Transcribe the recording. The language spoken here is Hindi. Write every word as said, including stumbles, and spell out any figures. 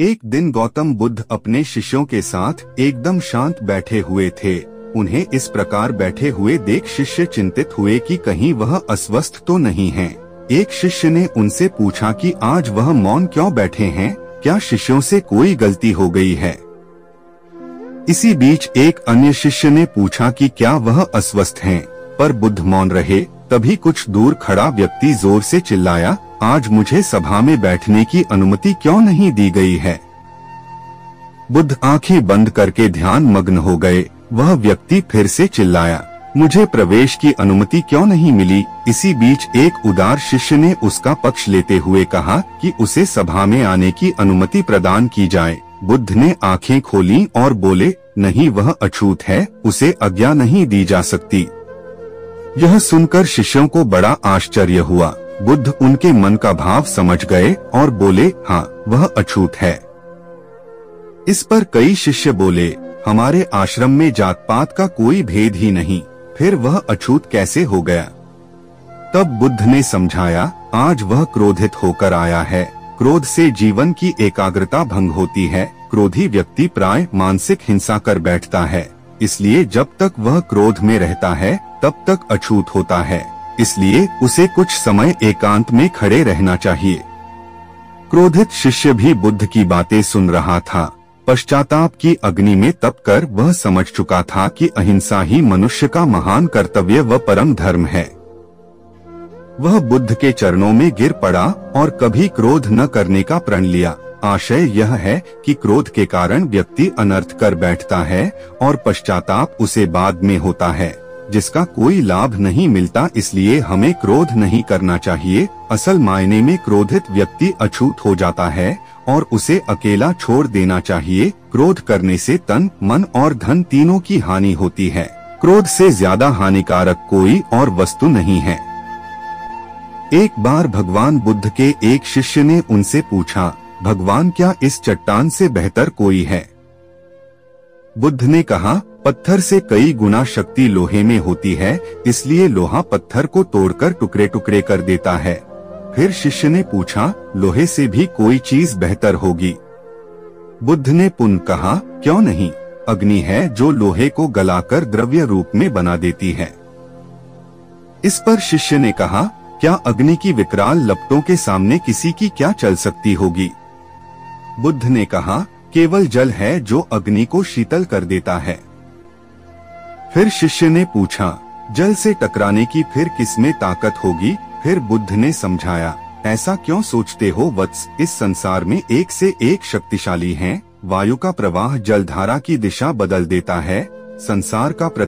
एक दिन गौतम बुद्ध अपने शिष्यों के साथ एकदम शांत बैठे हुए थे। उन्हें इस प्रकार बैठे हुए देख शिष्य चिंतित हुए कि कहीं वह अस्वस्थ तो नहीं हैं। एक शिष्य ने उनसे पूछा कि आज वह मौन क्यों बैठे हैं, क्या शिष्यों से कोई गलती हो गई है। इसी बीच एक अन्य शिष्य ने पूछा कि क्या वह अस्वस्थ हैं, पर बुद्ध मौन रहे। तभी कुछ दूर खड़ा व्यक्ति जोर से चिल्लाया, आज मुझे सभा में बैठने की अनुमति क्यों नहीं दी गई है। बुद्ध आंखें बंद करके ध्यान मग्न हो गए। वह व्यक्ति फिर से चिल्लाया, मुझे प्रवेश की अनुमति क्यों नहीं मिली। इसी बीच एक उदार शिष्य ने उसका पक्ष लेते हुए कहा कि उसे सभा में आने की अनुमति प्रदान की जाए। बुद्ध ने आंखें खोली और बोले, नहीं, वह अछूत है, उसे आज्ञा नहीं दी जा सकती। यह सुनकर शिष्यों को बड़ा आश्चर्य हुआ। बुद्ध उनके मन का भाव समझ गए और बोले, हाँ, वह अछूत है। इस पर कई शिष्य बोले, हमारे आश्रम में जात पात का कोई भेद ही नहीं, फिर वह अछूत कैसे हो गया। तब बुद्ध ने समझाया, आज वह क्रोधित होकर आया है। क्रोध से जीवन की एकाग्रता भंग होती है। क्रोधी व्यक्ति प्राय मानसिक हिंसा कर बैठता है, इसलिए जब तक वह क्रोध में रहता है तब तक अछूत होता है। इसलिए उसे कुछ समय एकांत में खड़े रहना चाहिए। क्रोधित शिष्य भी बुद्ध की बातें सुन रहा था। पश्चाताप की अग्नि में तपकर वह समझ चुका था कि अहिंसा ही मनुष्य का महान कर्तव्य व परम धर्म है। वह बुद्ध के चरणों में गिर पड़ा और कभी क्रोध न करने का प्रण लिया। आशय यह है कि क्रोध के कारण व्यक्ति अनर्थ कर बैठता है और पश्चाताप उसे बाद में होता है, जिसका कोई लाभ नहीं मिलता। इसलिए हमें क्रोध नहीं करना चाहिए। असल मायने में क्रोधित व्यक्ति अछूत हो जाता है और उसे अकेला छोड़ देना चाहिए। क्रोध करने से तन, मन और धन तीनों की हानि होती है। क्रोध से ज्यादा हानिकारक कोई और वस्तु नहीं है। एक बार भगवान बुद्ध के एक शिष्य ने उनसे पूछा, भगवान, क्या इस चट्टान से बेहतर कोई है। बुद्ध ने कहा, पत्थर से कई गुना शक्ति लोहे में होती है, इसलिए लोहा पत्थर को तोड़कर टुकड़े टुकड़े कर देता है। फिर शिष्य ने पूछा, लोहे से भी कोई चीज बेहतर होगी। बुद्ध ने पुनः कहा, क्यों नहीं, अग्नि है जो लोहे को गलाकर द्रव्य रूप में बना देती है। इस पर शिष्य ने कहा, क्या अग्नि की विकराल लपटों के सामने किसी की क्या चल सकती होगी। बुद्ध ने कहा, केवल जल है जो अग्नि को शीतल कर देता है। फिर शिष्य ने पूछा, जल से टकराने की फिर किसमें ताकत होगी। फिर बुद्ध ने समझाया, ऐसा क्यों सोचते हो वत्स, इस संसार में एक से एक शक्तिशाली हैं। वायु का प्रवाह जलधारा की दिशा बदल देता है। संसार का